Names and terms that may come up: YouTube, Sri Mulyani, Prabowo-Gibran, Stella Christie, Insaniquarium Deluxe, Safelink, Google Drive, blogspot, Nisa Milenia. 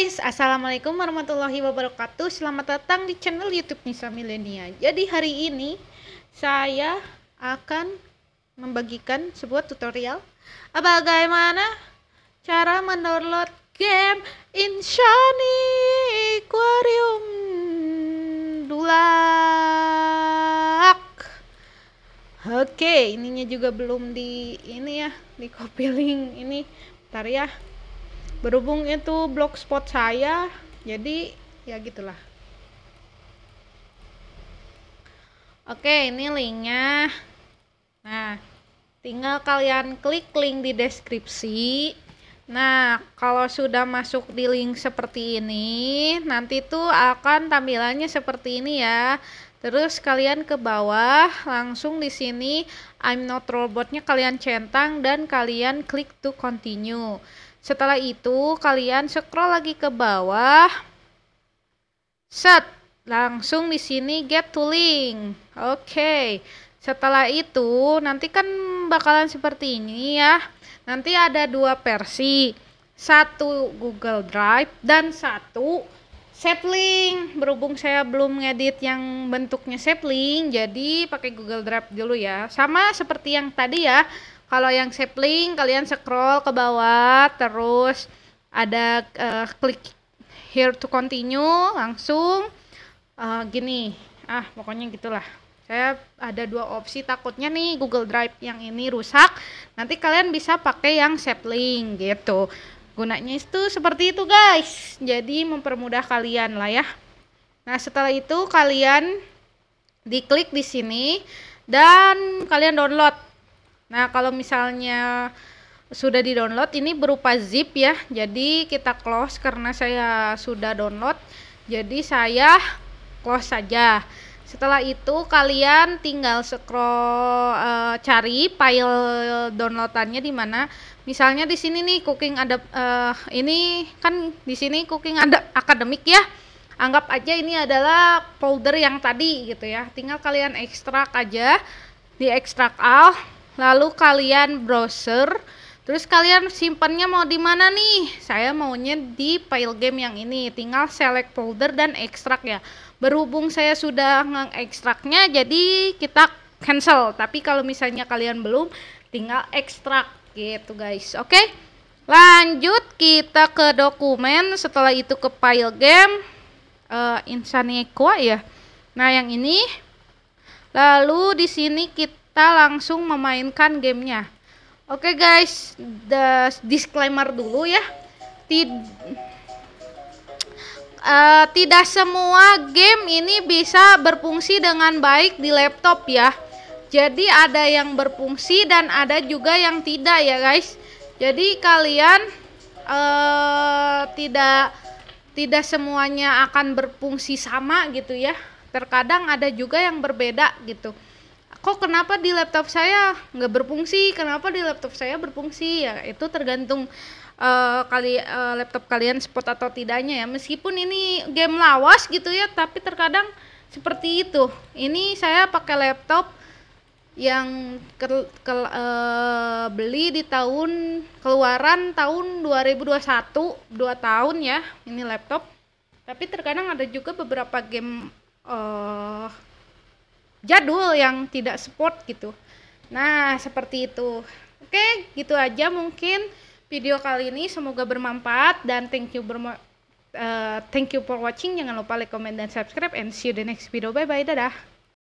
guys, assalamualaikum warahmatullahi wabarakatuh. Selamat datang di channel YouTube Nisa Milenia. Jadi hari ini saya akan membagikan sebuah tutorial bagaimana cara mendownload game Insaniquarium Deluxe. Oke, ininya juga belum di ini ya, di copy link ini. Bentar ya. Berhubung itu blogspot saya, jadi ya gitulah. Oke, ini linknya. Nah, tinggal kalian klik link di deskripsi. Nah, kalau sudah masuk di link seperti ini, nanti tuh akan tampilannya seperti ini ya. Terus kalian ke bawah, langsung di sini I'm Not Robot-nya kalian centang dan kalian klik to continue. Setelah itu kalian scroll lagi ke bawah, set, langsung di sini get to link. Oke, setelah itu nanti kan bakalan seperti ini ya. Nanti ada dua versi, satu Google Drive dan satu Safelink. Berhubung saya belum ngedit yang bentuknya Safelink, jadi pakai Google Drive dulu ya. Sama seperti yang tadi ya. Kalau yang Safelink kalian scroll ke bawah, terus ada klik here to continue, langsung gini. Pokoknya gitulah. Saya ada dua opsi, takutnya nih Google Drive yang ini rusak. Nanti kalian bisa pakai yang Safelink gitu. Gunanya itu seperti itu guys. Jadi mempermudah kalian lah ya. Nah, setelah itu kalian diklik di sini dan kalian download. Nah, kalau misalnya sudah di-download, ini berupa zip ya. Jadi kita close karena saya sudah download. Jadi saya close saja. Setelah itu kalian tinggal scroll cari file downloadannya di mana. Misalnya di sini nih cooking ada ini kan di sini cooking ada akademik ya. Anggap aja ini adalah folder yang tadi gitu ya. Tinggal kalian ekstrak aja, di ekstrak all. Lalu kalian browser, terus kalian simpannya mau di mana nih? Saya maunya di file game yang ini. Tinggal select folder dan ekstrak ya. Berhubung saya sudah ngekstraknya, jadi kita cancel. Tapi kalau misalnya kalian belum, tinggal ekstrak gitu guys. Oke, lanjut kita ke dokumen. Setelah itu ke file game Insaniqua ya. Nah yang ini, lalu di sini kita langsung memainkan gamenya. Oke guys, disclaimer dulu ya. Tidak semua game ini bisa berfungsi dengan baik di laptop ya. Jadi ada yang berfungsi dan ada juga yang tidak ya guys. Jadi kalian tidak semuanya akan berfungsi sama gitu ya. Terkadang ada juga yang berbeda gitu. Kok kenapa di laptop saya nggak berfungsi, kenapa di laptop saya berfungsi ya, itu tergantung laptop kalian support atau tidaknya ya. Meskipun ini game lawas gitu ya, tapi terkadang seperti itu. Ini saya pakai laptop yang beli di tahun keluaran tahun 2021, 2 tahun ya ini laptop. Tapi terkadang ada juga beberapa game jadul yang tidak support gitu. Nah, seperti itu. Oke, gitu aja mungkin video kali ini, semoga bermanfaat dan thank you for watching. Jangan lupa like, comment dan subscribe, and see you the next video. Bye bye, dadah.